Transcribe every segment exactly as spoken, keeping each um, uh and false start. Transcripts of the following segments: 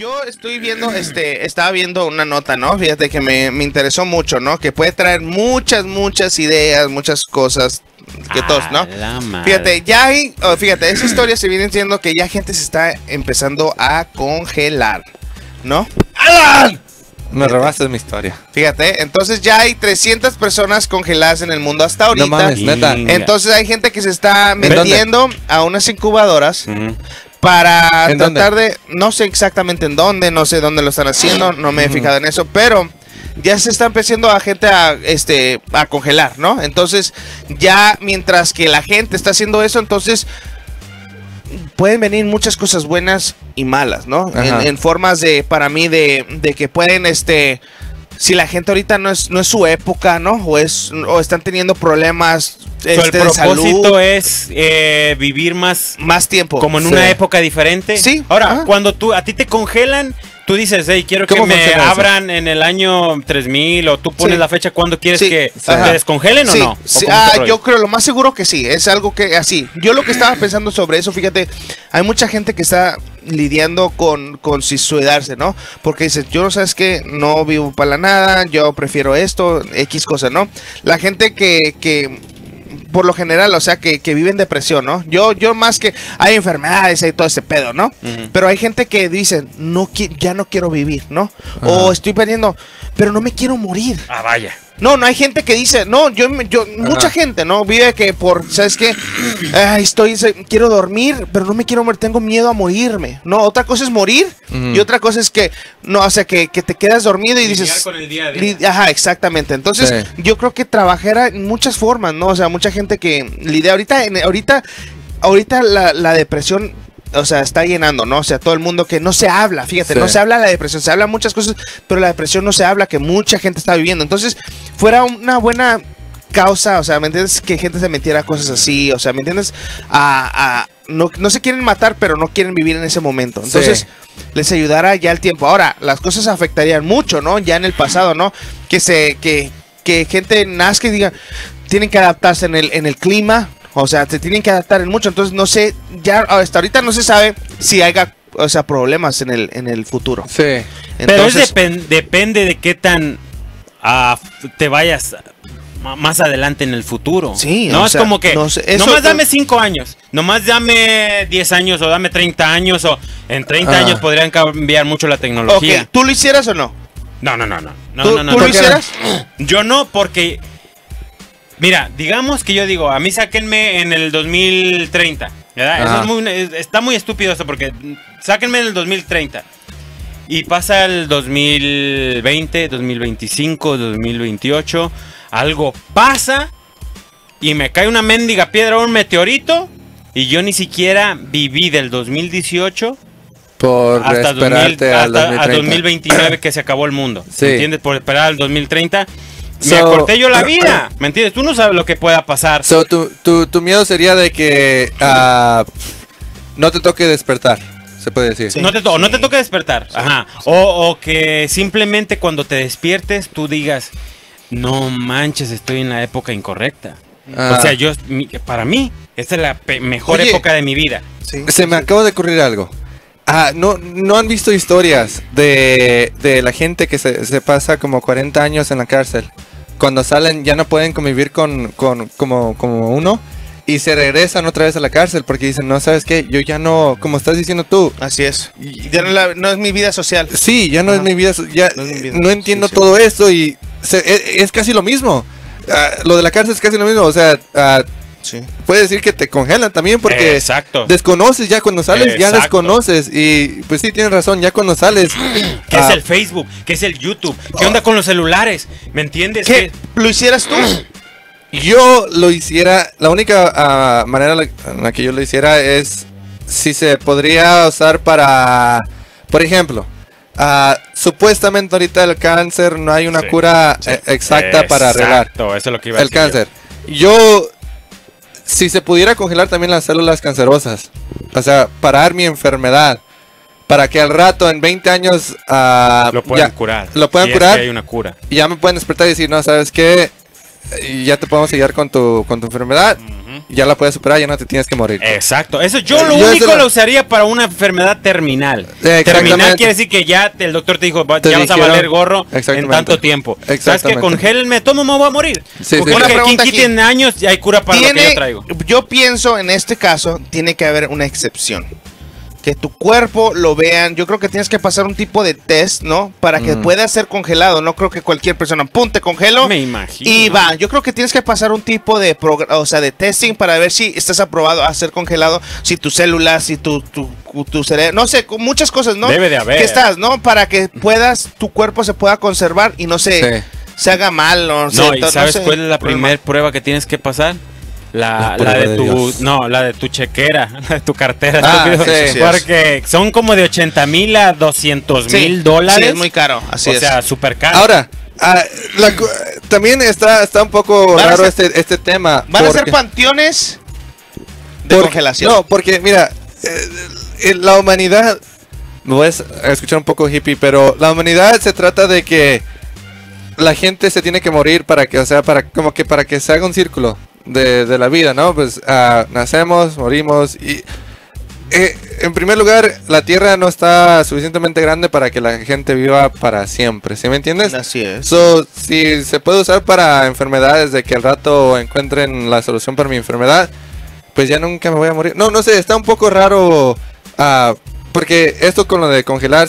yo estoy viendo, este, estaba viendo una nota, ¿no? Fíjate que me, me interesó mucho, ¿no? Que puede traer muchas, muchas ideas, muchas cosas que todos, ¿no? Fíjate, ya hay, oh, fíjate, esa historia se viene diciendo que ya gente se está empezando a congelar, ¿no? ¡Alan! Me robaste mi historia. Fíjate, entonces ya hay trescientas personas congeladas en el mundo hasta ahorita. No mames, neta. Entonces hay gente que se está metiendo ¿dónde? A unas incubadoras uh-huh. para tratar dónde? de... No sé exactamente en dónde, no sé dónde lo están haciendo, no me he uh-huh. fijado en eso, pero... ya se está empezando a gente a, este, a congelar, ¿no? Entonces, ya mientras que la gente está haciendo eso, entonces... pueden venir muchas cosas buenas y malas, ¿no? En, en formas de, para mí, de, de que pueden, este... si la gente ahorita no es, no es su época, ¿no? O es o están teniendo problemas este, o sea, el de salud. El propósito es eh, vivir más... más tiempo. Como en sí. una época diferente. Sí. Ahora, ajá. cuando tú a ti te congelan... tú dices, hey, quiero que me abran eso? en el año tres mil, o tú pones sí. la fecha cuando quieres sí. que ajá. te descongelen o sí. no. ¿O sí. ah, yo creo, lo más seguro que sí, es algo que así. Yo lo que estaba pensando sobre eso, fíjate, hay mucha gente que está lidiando con, con si suicidarse, ¿no? Porque dices, yo no sabes que no vivo para la nada, yo prefiero esto, X cosa, ¿no? La gente que... que por lo general, o sea, que, que viven depresión, ¿no? Yo yo más que... hay enfermedades, hay todo ese pedo, ¿no? Uh-huh. Pero hay gente que dicen, no, ya no quiero vivir, ¿no? Uh-huh. O estoy perdiendo, pero no me quiero morir. Ah, vaya. No, no hay gente que dice, no, yo... yo uh-huh. mucha gente, ¿no? Vive que por, ¿sabes qué? Ay, estoy... quiero dormir, pero no me quiero morir, tengo miedo a morirme. No, otra cosa es morir uh-huh. y otra cosa es que... no, o sea, que, que te quedas dormido y lidiar dices... con el día a día. Ajá, exactamente. Entonces, sí. yo creo que trabajar en muchas formas, ¿no? O sea, mucha gente... que lidia ahorita, ahorita, ahorita la, la depresión, o sea, está llenando, ¿no? O sea, todo el mundo que no se habla, fíjate, sí. no se habla de la depresión, se habla muchas cosas, pero la depresión no se habla, que mucha gente está viviendo. Entonces, fuera una buena causa, o sea, ¿me entiendes? Que gente se metiera a cosas así, o sea, ¿me entiendes? A, a, no, no se quieren matar, pero no quieren vivir en ese momento. Entonces, sí. les ayudará ya el tiempo. Ahora, las cosas afectarían mucho, ¿no? Ya en el pasado, ¿no? Que se, que, que gente nazca y diga... tienen que adaptarse en el, en el clima, o sea, se tienen que adaptar en mucho, entonces no sé, ya hasta ahorita no se sabe si haya, o sea, problemas en el, en el futuro. Sí. Entonces, pero es depend, depende de qué tan uh, te vayas más adelante en el futuro. Sí, no, o es sea, como que, no sé, eso, nomás dame cinco años, nomás dame diez años o dame treinta años, o en treinta ah. años podrían cambiar mucho la tecnología. Okay. ¿Tú lo hicieras o no? No, no, no, no. no ¿Tú, no, no, ¿tú no, lo hicieras? Yo no, porque... mira, digamos que yo digo, a mí sáquenme en el dos mil treinta, ¿verdad? Eso es muy, está muy estúpido eso, porque sáquenme en el dos mil treinta y pasa el dos mil veinte, dos mil veinticinco, dos mil veintiocho, algo pasa y me cae una mendiga piedra o un meteorito y yo ni siquiera viví del dos mil dieciocho por hasta, dos mil, hasta, al dos mil veintinueve que se acabó el mundo, sí. ¿entiendes? Por esperar al dos mil treinta... me so, acorté yo la vida, ¿me entiendes? Tú no sabes lo que pueda pasar. So, tu, tu, tu miedo sería de que uh, no te toque despertar, se puede decir. Sí, no, te to sí. no te toque despertar, sí, ajá. Sí. O, o que simplemente cuando te despiertes tú digas, no manches, estoy en la época incorrecta. Ah. O sea, yo mi, para mí, esta es la mejor Oye, época de mi vida. Sí, se sí. me acaba de ocurrir algo. Ah, no, no han visto historias de, de la gente que se, se pasa como cuarenta años en la cárcel. Cuando salen ya no pueden convivir con, con como, como uno y se regresan otra vez a la cárcel porque dicen, no, ¿sabes qué? Yo ya no, como estás diciendo tú. Así es. Ya no, la, no es mi vida social. Sí, ya no, es mi vida, ya, no es mi vida. No entiendo sí, sí. todo esto y se, es, es casi lo mismo. Uh, lo de la cárcel es casi lo mismo, o sea... Uh, sí. Puede decir que te congelan también porque exacto. desconoces ya cuando sales, exacto. ya desconoces y pues sí, tienes razón, ya cuando sales. ¿Qué ah, es el Facebook? ¿Qué es el YouTube? ¿Qué onda con los celulares? ¿Me entiendes? ¿Qué? ¿Lo hicieras tú? Yo lo hiciera, la única uh, manera en la que yo lo hiciera es si se podría usar para, por ejemplo, Uh, supuestamente ahorita el cáncer no hay una sí, cura sí. exacta exacto, para arreglar eso es lo que iba a el decir cáncer. Yo, yo si se pudiera congelar también las células cancerosas, o sea, parar mi enfermedad, para que al rato, en veinte años... Uh, lo puedan ya, curar. Lo puedan si curar. Es que hay una cura. Y ya me pueden despertar y decir, no, ¿sabes qué? Ya te podemos seguir con tu, con tu enfermedad. Uh-huh. ya la puedes superar, ya no te tienes que morir. Exacto, eso yo lo yo único lo... lo usaría para una enfermedad terminal. Terminal quiere decir que ya el doctor te dijo, ya te vas a valer gorro en tanto tiempo. Sabes que congélenme, tomo, me voy a morir. Sí, porque sí, sí. Quien quiten años ya hay cura para lo que yo traigo. Yo pienso en este caso tiene que haber una excepción. Que tu cuerpo lo vean. Yo creo que tienes que pasar un tipo de test, ¿no? Para que mm. pueda ser congelado. No creo que cualquier persona, pum, te congelo. Me imagino. Y va. Yo creo que tienes que pasar un tipo de, o sea, de testing para ver si estás aprobado a ser congelado. Si tus células, si tu, tu, tu cerebro, no sé, muchas cosas, ¿no? Debe de haber. Que estás, ¿no? Para que puedas, tu cuerpo se pueda conservar y no se, sí. se haga mal. No, no sé, y ¿sabes no sé, cuál es la primera prueba que tienes que pasar? La, la, la de, de tu Dios. No, la de tu chequera, la de tu cartera, ah, sí, porque son como de ochenta mil a doscientos mil sí, dólares. Sí, es muy caro, así o es. O sea, súper caro. Ahora, ah, la, también está, está un poco van raro ser, este, este tema. Van porque, a ser panteones de porque, congelación. No, porque mira, eh, la humanidad, me voy a escuchar un poco hippie, pero la humanidad se trata de que la gente se tiene que morir para que, o sea, para como que para que se haga un círculo. De, de la vida, ¿no? Pues uh, nacemos, morimos y eh, en primer lugar la tierra no está suficientemente grande para que la gente viva para siempre, ¿sí me entiendes? Así es. So, si se puede usar para enfermedades de que al rato encuentren la solución para mi enfermedad, pues ya nunca me voy a morir. No, no sé, está un poco raro uh, porque esto con lo de congelar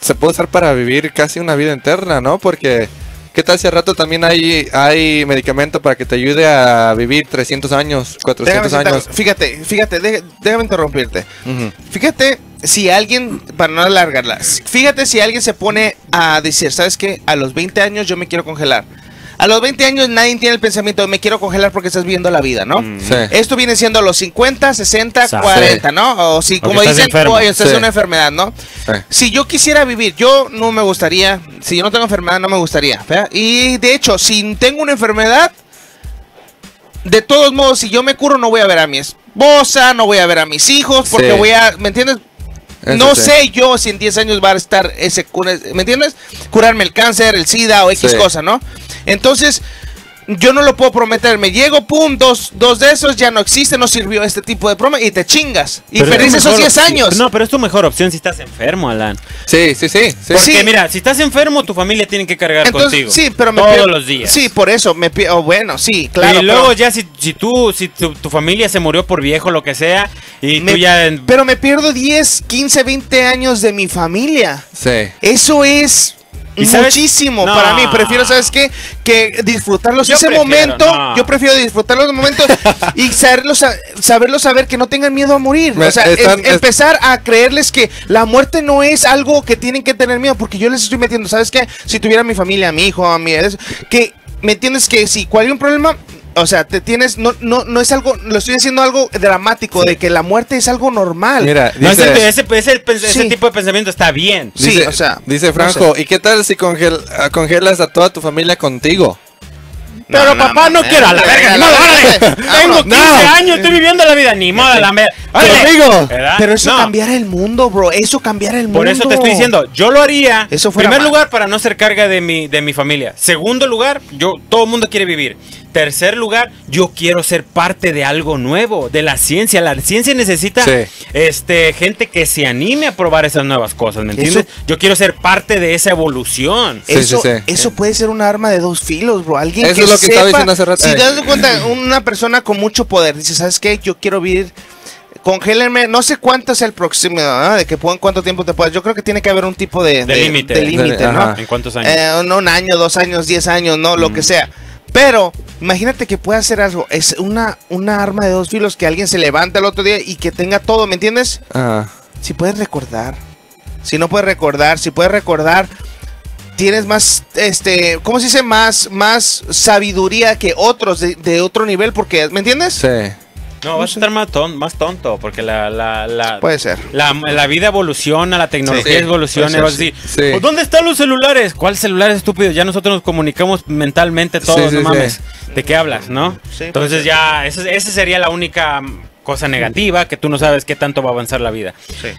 se puede usar para vivir casi una vida eterna, ¿no? Porque... ¿qué tal si al rato también hay, hay medicamento para que te ayude a vivir trescientos años, cuatrocientos déjame años? Fíjate, fíjate, de, déjame interrumpirte. Uh-huh. Fíjate si alguien, para no alargarla, fíjate si alguien se pone a decir, ¿sabes qué? A los veinte años yo me quiero congelar. A los veinte años nadie tiene el pensamiento de me quiero congelar porque estás viviendo la vida, ¿no? Sí. Esto viene siendo a los cincuenta, sesenta, cuarenta, ¿no? O si, como dicen, o estás en una enfermedad, ¿no? Sí. Si yo quisiera vivir, yo no me gustaría, si yo no tengo enfermedad, no me gustaría. ¿Verdad? Y de hecho, si tengo una enfermedad, de todos modos, si yo me curo, no voy a ver a mi esposa, no voy a ver a mis hijos, porque sí. voy a, ¿me entiendes? Eso no sí. sé yo si en diez años va a estar ese, ¿me entiendes? Curarme el cáncer, el SIDA o X sí. cosa, ¿no? Entonces, yo no lo puedo prometer. Me llego, pum, dos, dos de esos ya no existen, no sirvió este tipo de broma y te chingas. Y perdiste esos diez años. No, pero es tu mejor opción si estás enfermo, Alan. Sí, sí, sí. sí. Porque sí. mira, si estás enfermo, tu familia tiene que cargar entonces, contigo. Sí, pero me todos los días. Sí, por eso. me oh, Bueno, sí, claro. Y luego ya si, si tú, si tu, tu familia se murió por viejo, lo que sea, y me, tú ya... Pero me pierdo diez, quince, veinte años de mi familia. Sí. Eso es... muchísimo no. para mí, prefiero, ¿sabes qué? Que disfrutarlos yo ese prefiero, momento no. yo prefiero disfrutarlos los momentos y saberlos, saberlos saber que no tengan miedo a morir, me, o sea, están, es, empezar a creerles que la muerte no es algo que tienen que tener miedo, porque yo les estoy metiendo, ¿sabes qué? Si tuviera a mi familia, a mi hijo, a mi... que me entiendes que si cuál hay un problema... O sea, te tienes, no, no, no es algo, lo estoy diciendo algo dramático, sí. de que la muerte es algo normal. Mira, dice, no, ese, ese, ese, ese sí. tipo de pensamiento está bien. Dice, sí, o sea. Dice Franco, no sé. ¿Y qué tal si congel, congelas a toda tu familia contigo? No, pero no, papá, no, no quiero a la verga, no, órale. Tengo quince años, estoy viviendo la vida, ni modo a la verga. Pero eso no. cambiará el mundo, bro, eso cambiará el mundo. Por eso te estoy diciendo, yo lo haría. Eso fuera primer mal. lugar, para no ser carga de mi, de mi familia. Segundo lugar, yo, todo el mundo quiere vivir. Tercer lugar, yo quiero ser parte de algo nuevo, de la ciencia. La ciencia necesita sí. este, gente que se anime a probar esas nuevas cosas, ¿me entiendes? Eso, yo quiero ser parte de esa evolución. Sí, eso sí, sí. eso puede ser un arma de dos filos, bro. Alguien eso que es lo que sepa, estaba diciendo hace rato. Si te das cuenta, una persona con mucho poder dice, ¿sabes qué? Yo quiero vivir... Congélenme, no sé cuánto es el próximo, ¿no? De que puedan cuánto tiempo te puedas. Yo creo que tiene que haber un tipo de... De límite. De, de límite, ¿no? ¿En cuántos años? Eh, no, un año, dos años, diez años, no, mm. lo que sea. Pero imagínate que pueda hacer algo. Es una, una arma de dos filos que alguien se levanta el otro día y que tenga todo, ¿me entiendes? Uh. Si puedes recordar. Si no puedes recordar, si puedes recordar, tienes más, este, ¿cómo se dice? Más, más sabiduría que otros de, de otro nivel, porque, ¿me entiendes? Sí. No, vas a estar más tonto, más tonto porque la, la, la, puede ser. la, la vida evoluciona, la tecnología sí, evoluciona. Ser, sí, sí. ¿Pues ¿Dónde están los celulares? ¿Cuál celular, estúpido? Ya nosotros nos comunicamos mentalmente todos, sí, sí, no mames. Sí. ¿De qué hablas, no? Sí, entonces ya, esa, esa sería la única cosa negativa, que tú no sabes qué tanto va a avanzar la vida. Sí.